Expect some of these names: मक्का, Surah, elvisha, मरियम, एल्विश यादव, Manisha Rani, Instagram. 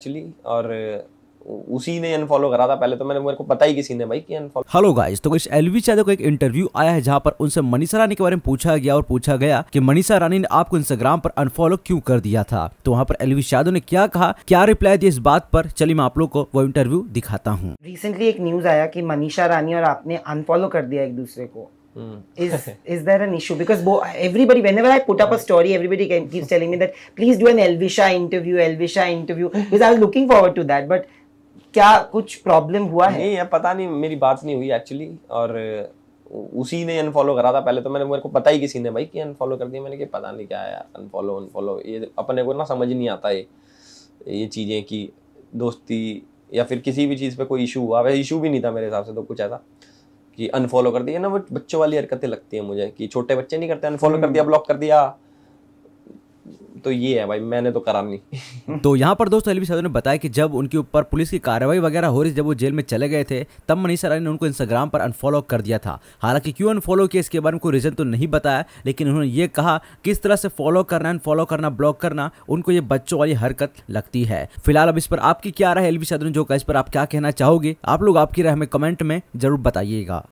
Actually और उसी ने अनफॉलो करा था पहले, तो मेरे को पता ही किसी ने भाई कि अनफॉलो। हेलो गाइस, तो कुछ एल्विश यादव का एक इंटरव्यू आया है जहां पर उनसे मनीषा रानी के बारे में पूछा गया और पूछा गया कि मनीषा रानी ने आपको इंस्टाग्राम पर अनफॉलो क्यों कर दिया था। तो वहां पर एल्विश यादव ने क्या कहा, क्या रिप्लाई दी इस बात पर, चलिए मैं आप लोग को वो इंटरव्यू दिखाता हूँ। रिसेंटली एक न्यूज आया की मनीषा रानी और आपने अनफॉलो कर दिया एक दूसरे को। Is there an issue? Because everybody, whenever I put up a story, everybody keeps telling me that please do an Elvisha interview. Because I was looking forward to that. But क्या कुछ problem हुआ है? नहीं यार, पता नहीं, मेरी बात नहीं हुई एक्चुअली और उसी ने अनफॉलो करा था पहले, तो मेरे को पता ही किसी ने भाई कि अनफॉलो कर दिया। मैंने कि पता नहीं क्या यार, अनफॉलो ये अपने को ना समझ नहीं आता ये चीज़ें कि दोस्ती या फिर किसी भी चीज़ पर कोई इशू हुआ। वैसे इशू भी नहीं था मेरे हिसाब से तो कुछ ऐसा कि अनफॉलो कर दिया ना, वो बच्चों वाली हरकतें लगती है मुझे कि छोटे बच्चे नहीं करते, अनफॉलो कर दिया, ब्लॉक कर दिया। तो ये है भाई, मैंने तो करा नहीं। तो यहाँ पर दोस्तों एल्विश यादव ने बताया कि जब उनके ऊपर पुलिस की कार्रवाई वगैरह हो रही, जब वो जेल में चले गए थे, तब मनीषा रानी ने उनको इंस्टाग्राम पर अनफॉलो कर दिया था। हालांकि क्यों अनफॉलो किया इसके बारे में कोई रीजन तो नहीं बताया, लेकिन उन्होंने ये कहा किस तरह से फॉलो करना, अनफॉलो करना, ब्लॉक करना उनको ये बच्चों वाली हरकत लगती है। फिलहाल अब इस पर आपकी क्या राय है, एल्विश यादव ने जो कहा इस पर आप क्या कहना चाहोगे, आप लोग आपकी राय हमें कमेंट में जरूर बताइएगा।